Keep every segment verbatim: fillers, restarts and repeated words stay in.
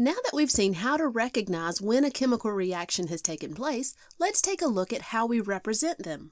Now that we've seen how to recognize when a chemical reaction has taken place, let's take a look at how we represent them.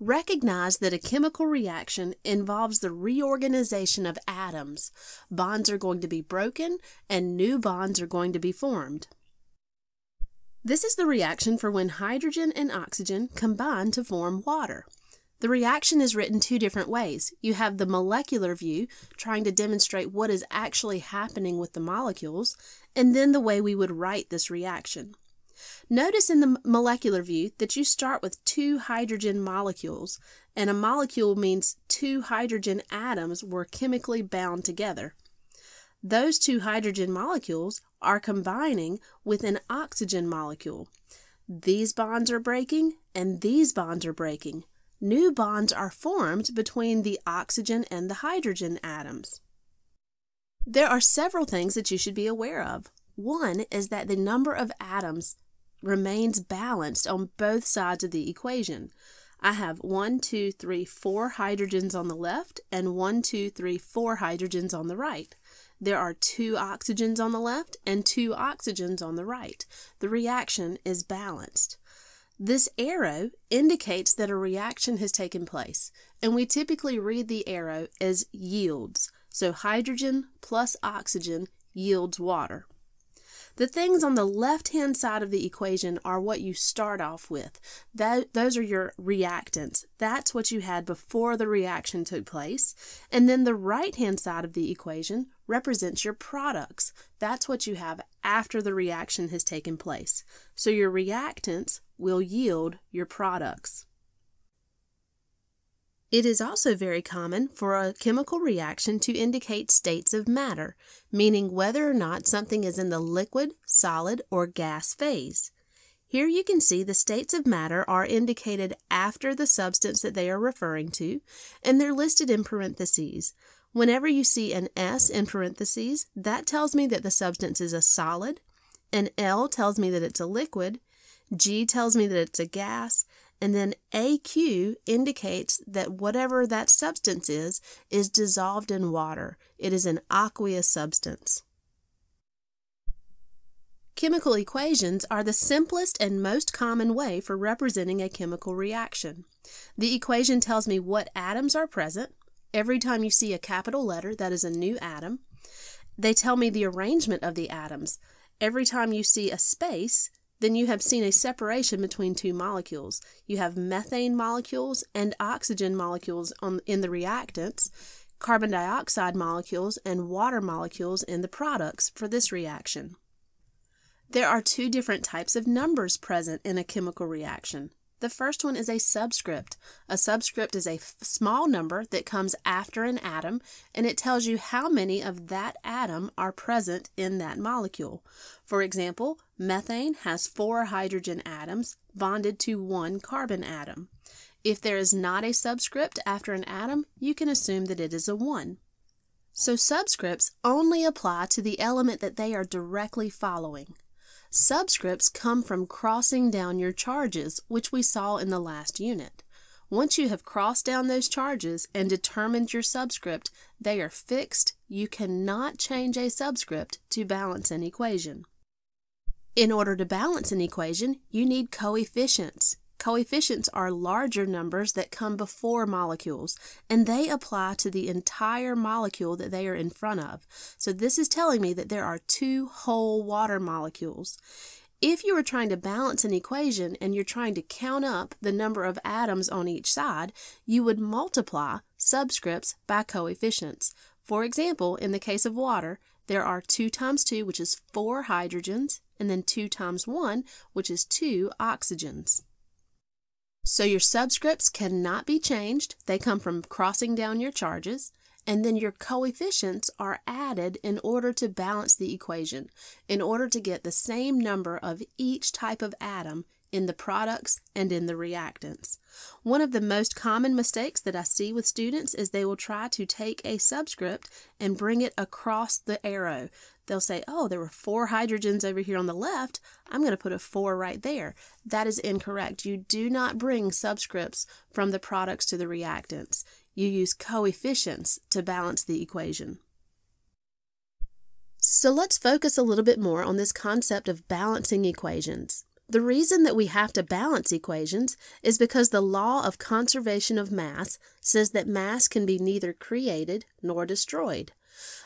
Recognize that a chemical reaction involves the reorganization of atoms. Bonds are going to be broken and new bonds are going to be formed. This is the reaction for when hydrogen and oxygen combine to form water. The reaction is written two different ways. You have the molecular view, trying to demonstrate what is actually happening with the molecules, and then the way we would write this reaction. Notice in the molecular view that you start with two hydrogen molecules, and a molecule means two hydrogen atoms were chemically bound together. Those two hydrogen molecules are combining with an oxygen molecule. These bonds are breaking, and these bonds are breaking. New bonds are formed between the oxygen and the hydrogen atoms. There are several things that you should be aware of. One is that the number of atoms remains balanced on both sides of the equation. I have one, two, three, four hydrogens on the left and one, two, three, four hydrogens on the right. There are two oxygens on the left and two oxygens on the right. The reaction is balanced. This arrow indicates that a reaction has taken place, and we typically read the arrow as yields. So hydrogen plus oxygen yields water. The things on the left-hand side of the equation are what you start off with. That, those are your reactants. That's what you had before the reaction took place. And then the right-hand side of the equation represents your products. That's what you have after the reaction has taken place. So your reactants will yield your products. It is also very common for a chemical reaction to indicate states of matter, meaning whether or not something is in the liquid, solid, or gas phase. Here you can see the states of matter are indicated after the substance that they are referring to, and they're listed in parentheses. Whenever you see an S in parentheses, that tells me that the substance is a solid, an L tells me that it's a liquid, G tells me that it's a gas, and then A Q indicates that whatever that substance is, is dissolved in water. It is an aqueous substance. Chemical equations are the simplest and most common way for representing a chemical reaction. The equation tells me what atoms are present. Every time you see a capital letter, that is a new atom. They tell me the arrangement of the atoms. Every time you see a space, then you have seen a separation between two molecules. You have methane molecules and oxygen molecules on, in the reactants, carbon dioxide molecules and water molecules in the products for this reaction. There are two different types of numbers present in a chemical reaction. The first one is a subscript. A subscript is a small number that comes after an atom, and it tells you how many of that atom are present in that molecule. For example, methane has four hydrogen atoms bonded to one carbon atom. If there is not a subscript after an atom, you can assume that it is a one. So subscripts only apply to the element that they are directly following. Subscripts come from crossing down your charges, which we saw in the last unit. Once you have crossed down those charges and determined your subscript, they are fixed. You cannot change a subscript to balance an equation. In order to balance an equation, you need coefficients. Coefficients are larger numbers that come before molecules, and they apply to the entire molecule that they are in front of. So this is telling me that there are two whole water molecules. If you are trying to balance an equation and you're trying to count up the number of atoms on each side, you would multiply subscripts by coefficients. For example, in the case of water, there are two times two, which is four hydrogens, and then two times one, which is two oxygens. So your subscripts cannot be changed. They come from crossing down your charges, and then your coefficients are added in order to balance the equation, in order to get the same number of each type of atom in the products and in the reactants. One of the most common mistakes that I see with students is they will try to take a subscript and bring it across the arrow. They'll say, oh, there were four hydrogens over here on the left. I'm going to put a four right there. That is incorrect. You do not bring subscripts from the products to the reactants. You use coefficients to balance the equation. So let's focus a little bit more on this concept of balancing equations. The reason that we have to balance equations is because the law of conservation of mass says that mass can be neither created nor destroyed.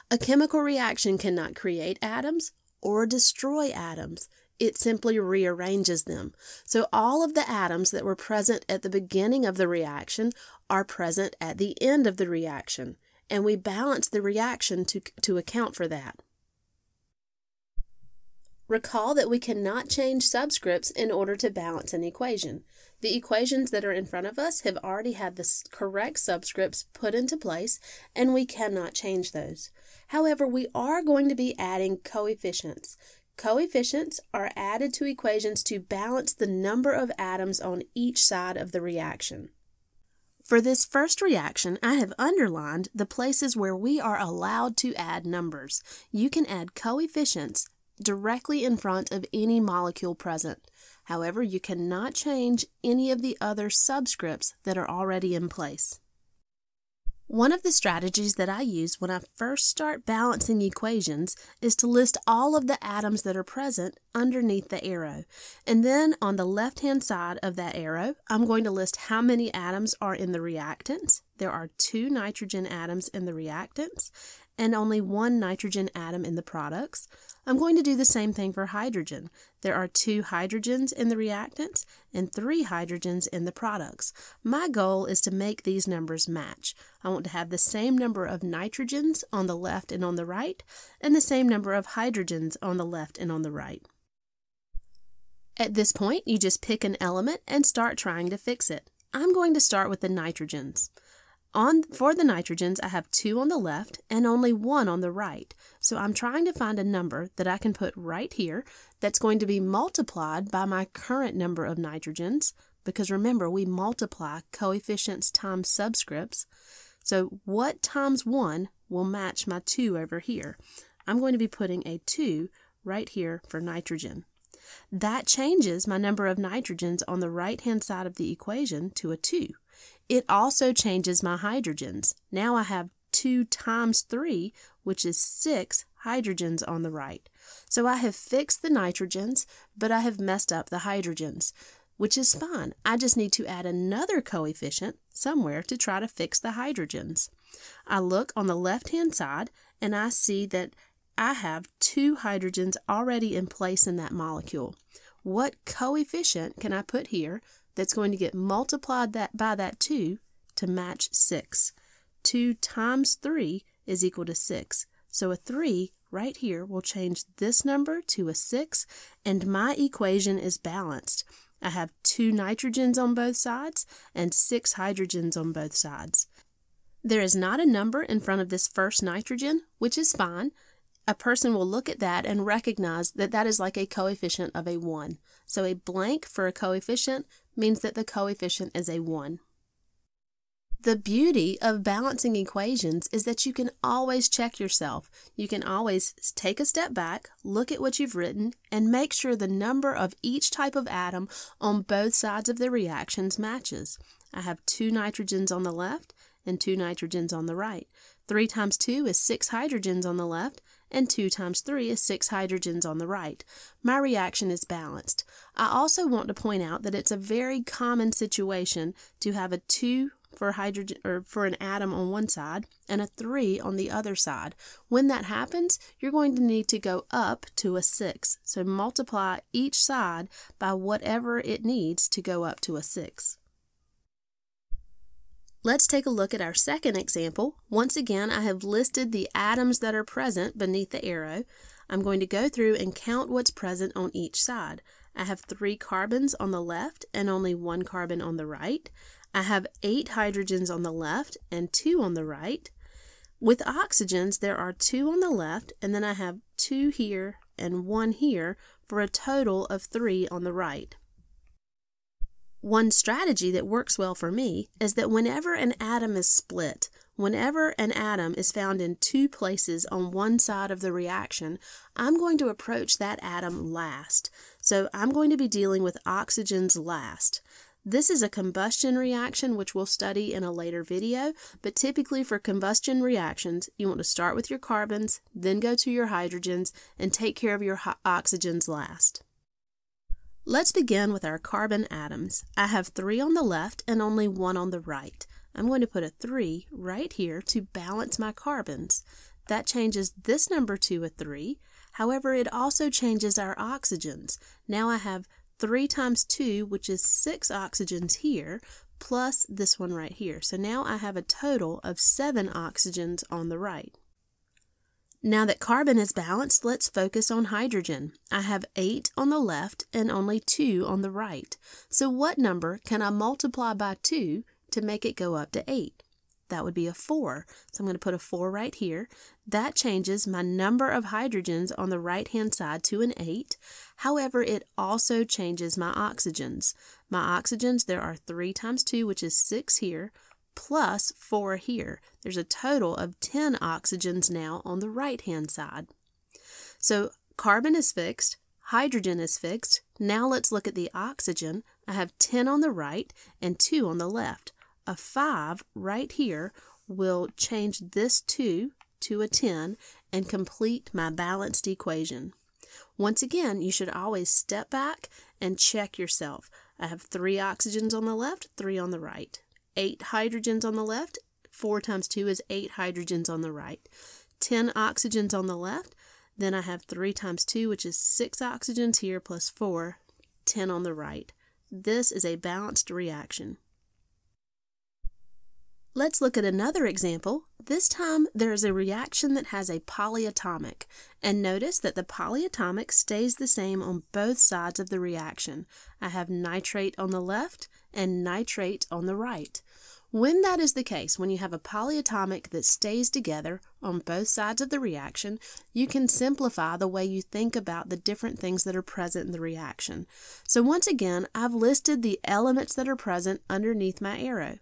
A chemical reaction cannot create atoms or destroy atoms. It simply rearranges them. So all of the atoms that were present at the beginning of the reaction are present at the end of the reaction, and we balance the reaction to, to account for that. Recall that we cannot change subscripts in order to balance an equation. The equations that are in front of us have already had the correct subscripts put into place, and we cannot change those. However, we are going to be adding coefficients. Coefficients are added to equations to balance the number of atoms on each side of the reaction. For this first reaction, I have underlined the places where we are allowed to add numbers. You can add coefficients directly in front of any molecule present. However, you cannot change any of the other subscripts that are already in place. One of the strategies that I use when I first start balancing equations is to list all of the atoms that are present underneath the arrow. And then on the left-hand side of that arrow, I'm going to list how many atoms are in the reactants. There are two nitrogen atoms in the reactants and only one nitrogen atom in the products. I'm going to do the same thing for hydrogen. There are two hydrogens in the reactants and three hydrogens in the products. My goal is to make these numbers match. I want to have the same number of nitrogens on the left and on the right, and the same number of hydrogens on the left and on the right. At this point, you just pick an element and start trying to fix it. I'm going to start with the nitrogens. On, for the nitrogens, I have two on the left and only one on the right. So I'm trying to find a number that I can put right here that's going to be multiplied by my current number of nitrogens, because remember, we multiply coefficients times subscripts. So what times one will match my two over here? I'm going to be putting a two right here for nitrogen. That changes my number of nitrogens on the right-hand side of the equation to a two. It also changes my hydrogens. Now I have two times three, which is six hydrogens on the right. So I have fixed the nitrogens, but I have messed up the hydrogens, which is fine. I just need to add another coefficient somewhere to try to fix the hydrogens. I look on the left-hand side, and I see that I have two hydrogens already in place in that molecule. What coefficient can I put here that's going to get multiplied that by that two to match six? two times three is equal to six. So a three right here will change this number to a six, and my equation is balanced. I have two nitrogens on both sides and six hydrogens on both sides. There is not a number in front of this first nitrogen, which is fine. A person will look at that and recognize that that is like a coefficient of a one. So a blank for a coefficient means that the coefficient is a one. The beauty of balancing equations is that you can always check yourself. You can always take a step back, look at what you've written, and make sure the number of each type of atom on both sides of the reactions matches. I have two nitrogens on the left and two nitrogens on the right. three times two is six hydrogens on the left, and two times three is six hydrogens on the right. My reaction is balanced. I also want to point out that it's a very common situation to have a two for hydrogen or for an atom on one side and a three on the other side. When that happens, you're going to need to go up to a six. So multiply each side by whatever it needs to go up to a six. Let's take a look at our second example. Once again, I have listed the atoms that are present beneath the arrow. I'm going to go through and count what's present on each side. I have three carbons on the left and only one carbon on the right. I have eight hydrogens on the left and two on the right. With oxygens, there are two on the left, and then I have two here and one here for a total of three on the right. One strategy that works well for me is that whenever an atom is split, whenever an atom is found in two places on one side of the reaction, I'm going to approach that atom last. So I'm going to be dealing with oxygens last. This is a combustion reaction, which we'll study in a later video, but typically for combustion reactions, you want to start with your carbons, then go to your hydrogens, and take care of your oxygens last. Let's begin with our carbon atoms. I have three on the left and only one on the right. I'm going to put a three right here to balance my carbons. That changes this number to a three. However, it also changes our oxygens. Now I have three times two, which is six oxygens here, plus this one right here. So now I have a total of seven oxygens on the right. Now that carbon is balanced, let's focus on hydrogen. I have eight on the left and only two on the right. So what number can I multiply by two to make it go up to eight? That would be a four. So I'm going to put a four right here. That changes my number of hydrogens on the right-hand side to an eight. However, it also changes my oxygens. My oxygens, there are three times two, which is six here, plus four here. There's a total of ten oxygens now on the right-hand side. So carbon is fixed, hydrogen is fixed. Now let's look at the oxygen. I have ten on the right and two on the left. A five right here will change this two to a ten and complete my balanced equation. Once again, you should always step back and check yourself. I have three oxygens on the left, three on the right. eight hydrogens on the left, four times two is eight hydrogens on the right. ten oxygens on the left, then I have three times two, which is six oxygens here plus four, ten on the right. This is a balanced reaction. Let's look at another example. This time there is a reaction that has a polyatomic, and notice that the polyatomic stays the same on both sides of the reaction. I have nitrate on the left and nitrate on the right. When that is the case, when you have a polyatomic that stays together on both sides of the reaction, you can simplify the way you think about the different things that are present in the reaction. So once again, I've listed the elements that are present underneath my arrow.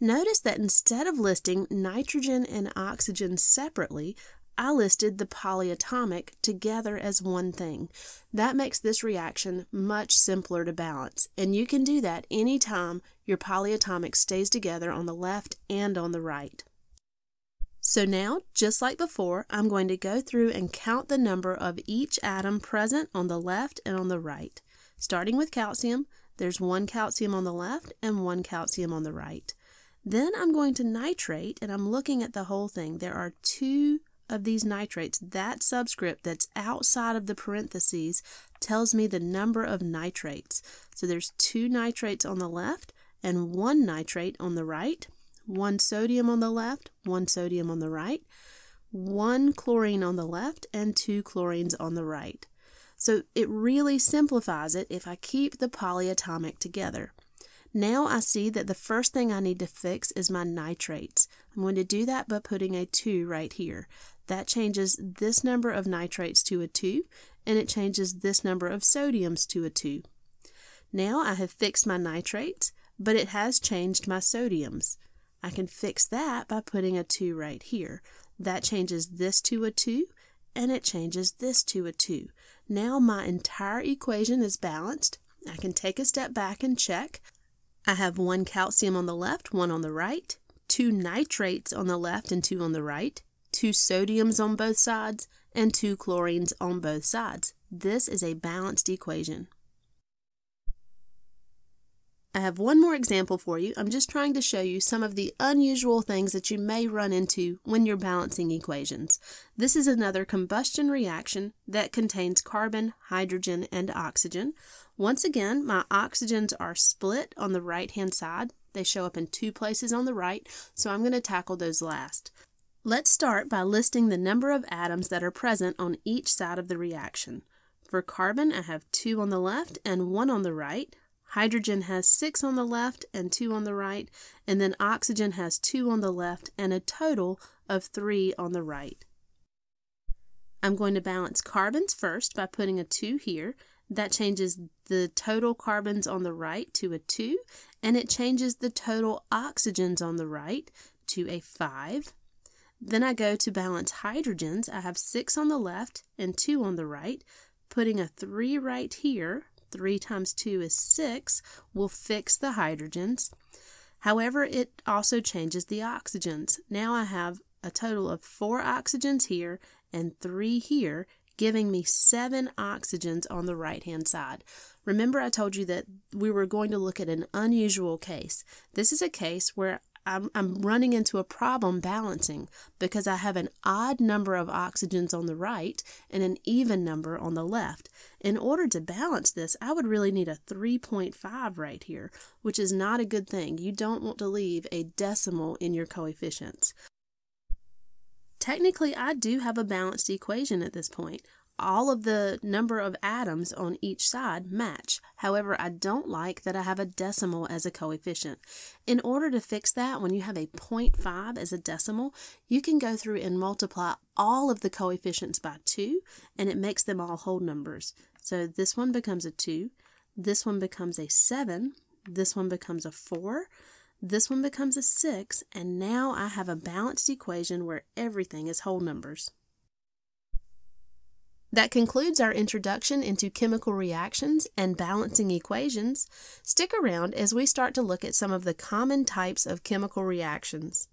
Notice that instead of listing nitrogen and oxygen separately, I listed the polyatomic together as one thing. That makes this reaction much simpler to balance, and you can do that anytime your polyatomic stays together on the left and on the right. So now, just like before, I'm going to go through and count the number of each atom present on the left and on the right. Starting with calcium, there's one calcium on the left and one calcium on the right. Then I'm going to nitrate, and I'm looking at the whole thing. There are two of these nitrates. That subscript that's outside of the parentheses tells me the number of nitrates. So there's two nitrates on the left and one nitrate on the right, one sodium on the left, one sodium on the right, one chlorine on the left, and two chlorines on the right. So it really simplifies it if I keep the polyatomic together. Now I see that the first thing I need to fix is my nitrates. I'm going to do that by putting a two right here. That changes this number of nitrates to a two, and it changes this number of sodiums to a two. Now I have fixed my nitrates, but it has changed my sodiums. I can fix that by putting a two right here. That changes this to a two, and it changes this to a two. Now my entire equation is balanced. I can take a step back and check. I have one calcium on the left, one on the right, two nitrates on the left and two on the right, two sodiums on both sides, and two chlorines on both sides. This is a balanced equation. I have one more example for you. I'm just trying to show you some of the unusual things that you may run into when you're balancing equations. This is another combustion reaction that contains carbon, hydrogen, and oxygen. Once again, my oxygens are split on the right-hand side. They show up in two places on the right, so I'm going to tackle those last. Let's start by listing the number of atoms that are present on each side of the reaction. For carbon, I have two on the left and one on the right. Hydrogen has six on the left and two on the right, and then oxygen has two on the left and a total of three on the right. I'm going to balance carbons first by putting a two here. That changes the total carbons on the right to a two, and it changes the total oxygens on the right to a five. Then I go to balance hydrogens. I have six on the left and two on the right, putting a three right here. three times two is six, will fix the hydrogens. However, it also changes the oxygens. Now I have a total of four oxygens here and three here, giving me seven oxygens on the right-hand side. Remember, I told you that we were going to look at an unusual case. This is a case where I'm, I'm running into a problem balancing because I have an odd number of oxygens on the right and an even number on the left. In order to balance this, I would really need a three point five right here, which is not a good thing. You don't want to leave a decimal in your coefficients. Technically, I do have a balanced equation at this point. All of the number of atoms on each side match. However, I don't like that I have a decimal as a coefficient. In order to fix that, when you have a zero point five as a decimal, you can go through and multiply all of the coefficients by two, and it makes them all whole numbers. So this one becomes a two, this one becomes a seven, this one becomes a four, this one becomes a six, and now I have a balanced equation where everything is whole numbers. That concludes our introduction into chemical reactions and balancing equations. Stick around as we start to look at some of the common types of chemical reactions.